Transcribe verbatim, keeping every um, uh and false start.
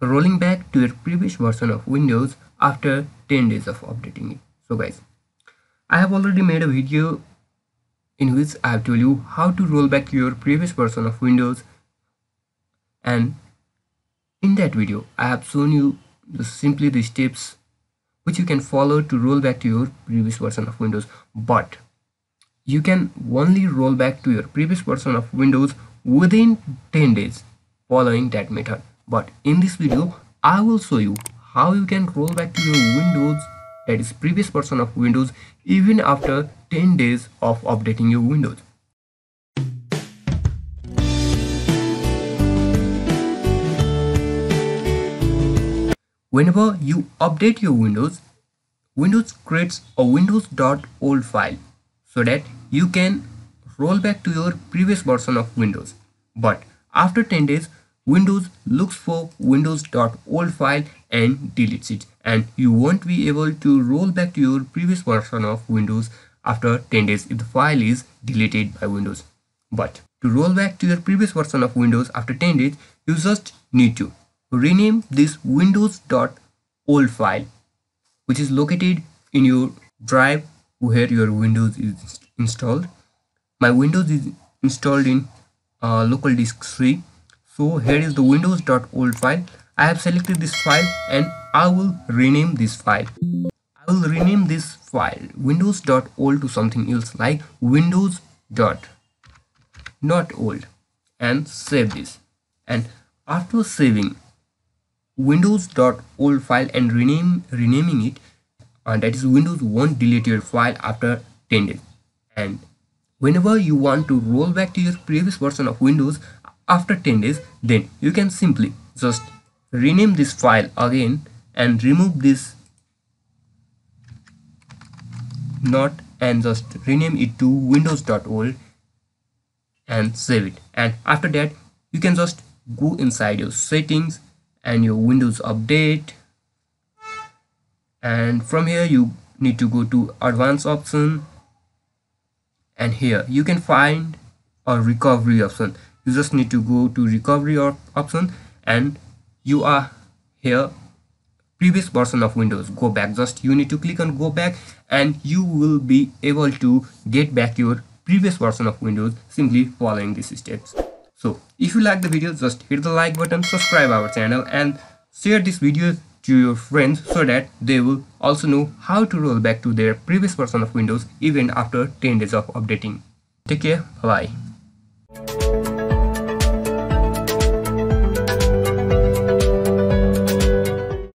rolling back to your previous version of Windows after ten days of updating it. So guys, I have already made a video in which I have told you how to roll back your previous version of Windows, and in that video I have shown you the, simply the steps which you can follow to roll back to your previous version of Windows. But you can only roll back to your previous version of Windows within ten days following that method. But in this video I will show you how you can roll back to your Windows, that is previous version of Windows, even after ten days of updating your Windows. Whenever you update your Windows, Windows creates a windows dot old file so that you can roll back to your previous version of Windows. But after ten days, Windows looks for windows dot old file and deletes it, and you won't be able to roll back to your previous version of Windows after ten days if the file is deleted by Windows. But to roll back to your previous version of Windows after ten days, you just need to rename this windows dot old file, which is located in your drive where your Windows is installed. My Windows is installed in uh, local disk three. So here is the windows dot old file. I have selected this file and I will rename this file. I will rename this file windows dot old to something else like windows dot not old and save this. And after saving windows dot old file and rename, renaming it, and that is Windows won't delete your file after ten days. And whenever you want to roll back to your previous version of Windows after ten days, then you can simply just rename this file again and remove this not and just rename it to windows dot old and save it. And after that you can just go inside your settings and your Windows Update, and from here you need to go to advanced option, and here you can find a recovery option. You just need to go to recovery or option and you are here, previous version of Windows, go back. Just you need to click on go back and you will be able to get back your previous version of Windows simply following these steps. So if you like the video, just hit the like button, subscribe our channel and share this video to your friends so that they will also know how to roll back to their previous version of Windows even after ten days of updating. Take care, bye bye.